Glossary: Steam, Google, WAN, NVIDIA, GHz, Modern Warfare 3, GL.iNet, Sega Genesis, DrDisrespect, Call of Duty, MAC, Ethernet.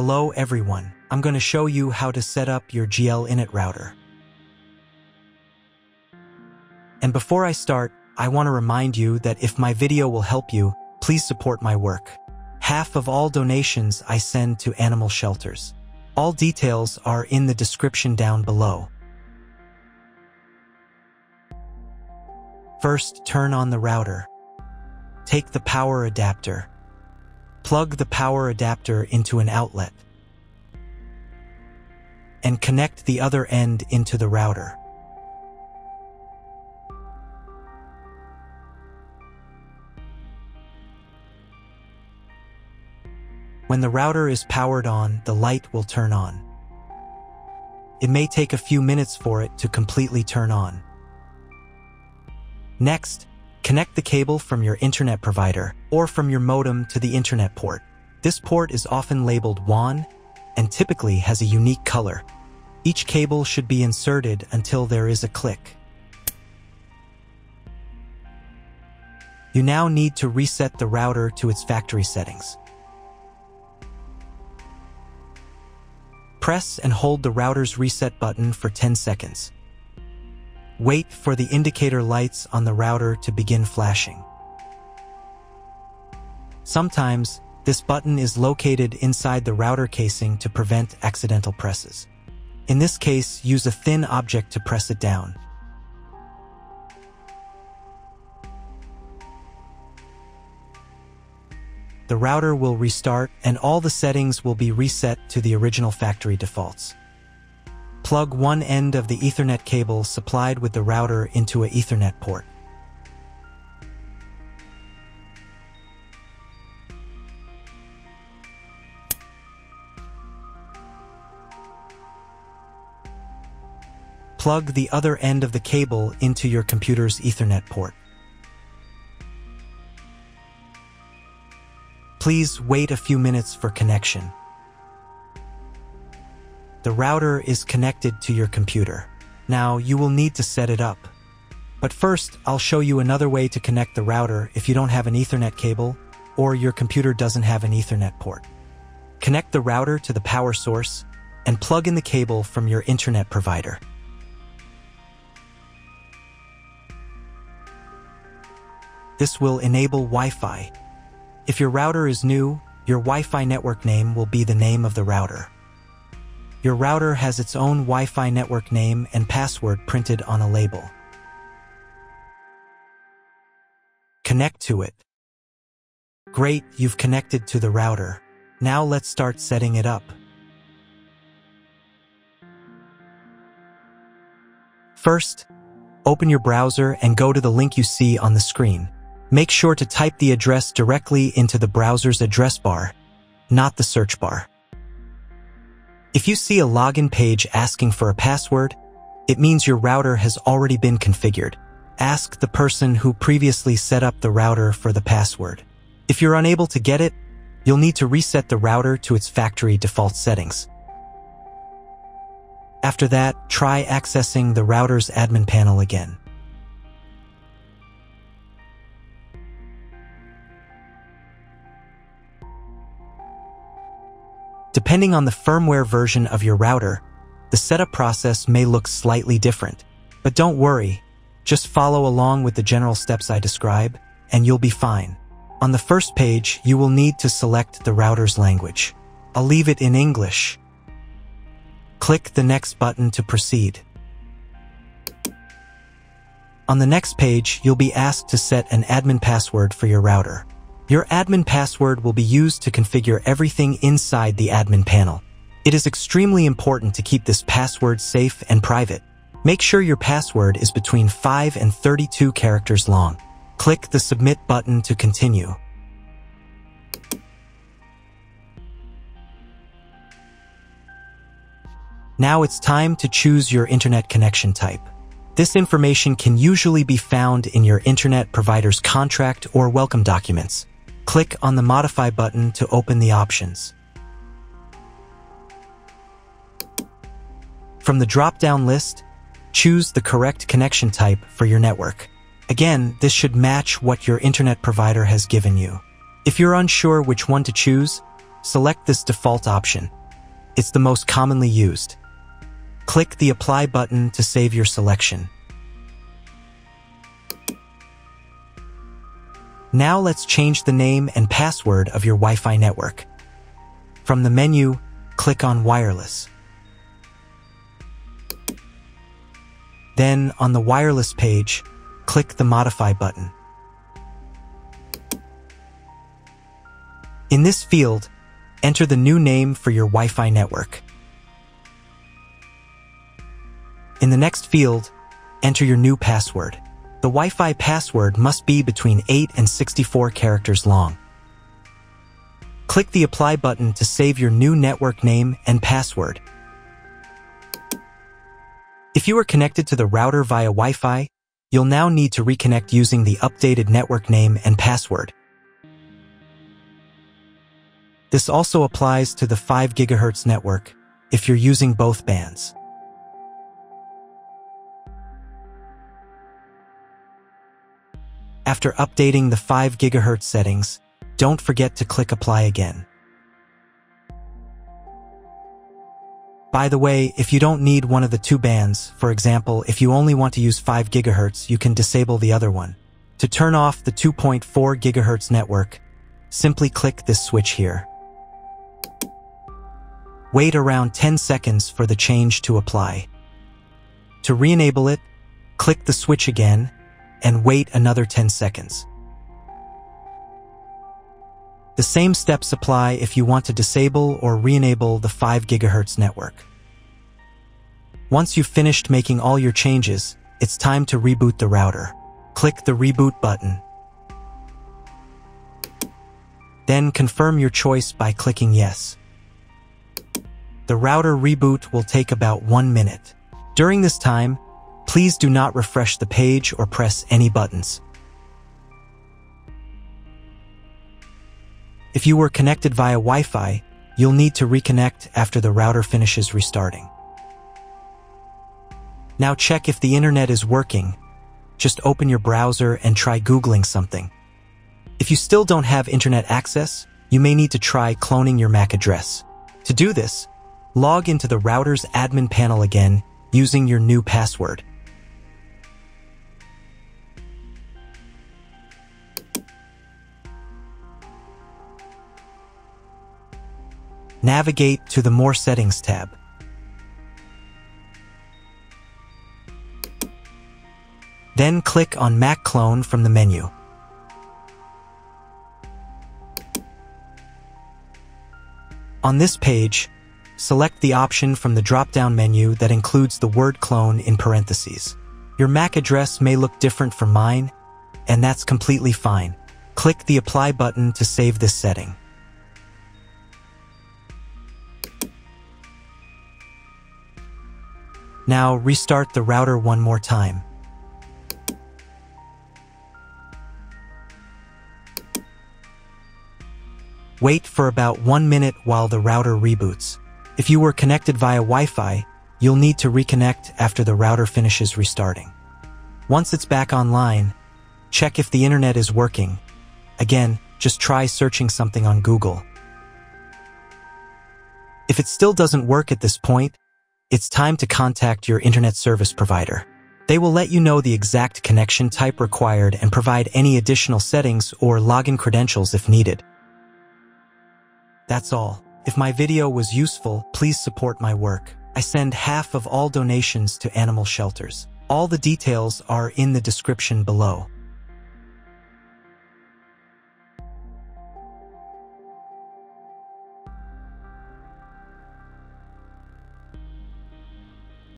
Hello everyone, I'm going to show you how to set up your GL.iNet router. And before I start, I want to remind you that if my video will help you, please support my work. Half of all donations I send to animal shelters. All details are in the description down below. First, turn on the router. Take the power adapter. Plug the power adapter into an outlet and connect the other end into the router. When the router is powered on, the light will turn on. It may take a few minutes for it to completely turn on. Next, connect the cable from your internet provider or from your modem to the internet port. This port is often labeled WAN and typically has a unique color. Each cable should be inserted until there is a click. You now need to reset the router to its factory settings. Press and hold the router's reset button for 10 seconds. Wait for the indicator lights on the router to begin flashing. Sometimes, this button is located inside the router casing to prevent accidental presses. In this case, use a thin object to press it down. The router will restart and all the settings will be reset to the original factory defaults. Plug one end of the Ethernet cable supplied with the router into an Ethernet port. Plug the other end of the cable into your computer's Ethernet port. Please wait a few minutes for connection. The router is connected to your computer. Now, you will need to set it up. But first, I'll show you another way to connect the router if you don't have an Ethernet cable or your computer doesn't have an Ethernet port. Connect the router to the power source and plug in the cable from your internet provider. This will enable Wi-Fi. If your router is new, your Wi-Fi network name will be the name of the router. Your router has its own Wi-Fi network name and password printed on a label. Connect to it. Great, you've connected to the router. Now let's start setting it up. First, open your browser and go to the link you see on the screen. Make sure to type the address directly into the browser's address bar, not the search bar. If you see a login page asking for a password, it means your router has already been configured. Ask the person who previously set up the router for the password. If you're unable to get it, you'll need to reset the router to its factory default settings. After that, try accessing the router's admin panel again. Depending on the firmware version of your router, the setup process may look slightly different. But don't worry, just follow along with the general steps I describe, and you'll be fine. On the first page, you will need to select the router's language. I'll leave it in English. Click the next button to proceed. On the next page, you'll be asked to set an admin password for your router. Your admin password will be used to configure everything inside the admin panel. It is extremely important to keep this password safe and private. Make sure your password is between 5 and 32 characters long. Click the Submit button to continue. Now it's time to choose your internet connection type. This information can usually be found in your internet provider's contract or welcome documents. Click on the Modify button to open the options. From the drop-down list, choose the correct connection type for your network. Again, this should match what your internet provider has given you. If you're unsure which one to choose, select this default option. It's the most commonly used. Click the Apply button to save your selection. Now let's change the name and password of your Wi-Fi network. From the menu, click on Wireless. Then, on the Wireless page, click the Modify button. In this field, enter the new name for your Wi-Fi network. In the next field, enter your new password. The Wi-Fi password must be between 8 and 64 characters long. Click the Apply button to save your new network name and password. If you are connected to the router via Wi-Fi, you'll now need to reconnect using the updated network name and password. This also applies to the 5 GHz network if you're using both bands. After updating the 5 GHz settings, don't forget to click Apply again. By the way, if you don't need one of the two bands, for example, if you only want to use 5 GHz, you can disable the other one. To turn off the 2.4 GHz network, simply click this switch here. Wait around 10 seconds for the change to apply. To re-enable it, click the switch again and wait another 10 seconds. The same steps apply if you want to disable or re-enable the 5 GHz network. Once you've finished making all your changes, it's time to reboot the router. Click the Reboot button. Then confirm your choice by clicking Yes. The router reboot will take about 1 minute. During this time, please do not refresh the page or press any buttons. If you were connected via Wi-Fi, you'll need to reconnect after the router finishes restarting. Now check if the internet is working. Just open your browser and try Googling something. If you still don't have internet access, you may need to try cloning your MAC address. To do this, log into the router's admin panel again using your new password. Navigate to the More Settings tab. Then click on MAC Clone from the menu. On this page, select the option from the drop-down menu that includes the word clone in parentheses. Your MAC address may look different from mine, and that's completely fine. Click the Apply button to save this setting. Now restart the router one more time. Wait for about 1 minute while the router reboots. If you were connected via Wi-Fi, you'll need to reconnect after the router finishes restarting. Once it's back online, check if the internet is working. Again, just try searching something on Google. If it still doesn't work at this point, it's time to contact your internet service provider. They will let you know the exact connection type required and provide any additional settings or login credentials if needed. That's all. If my video was useful, please support my work. I send half of all donations to animal shelters. All the details are in the description below.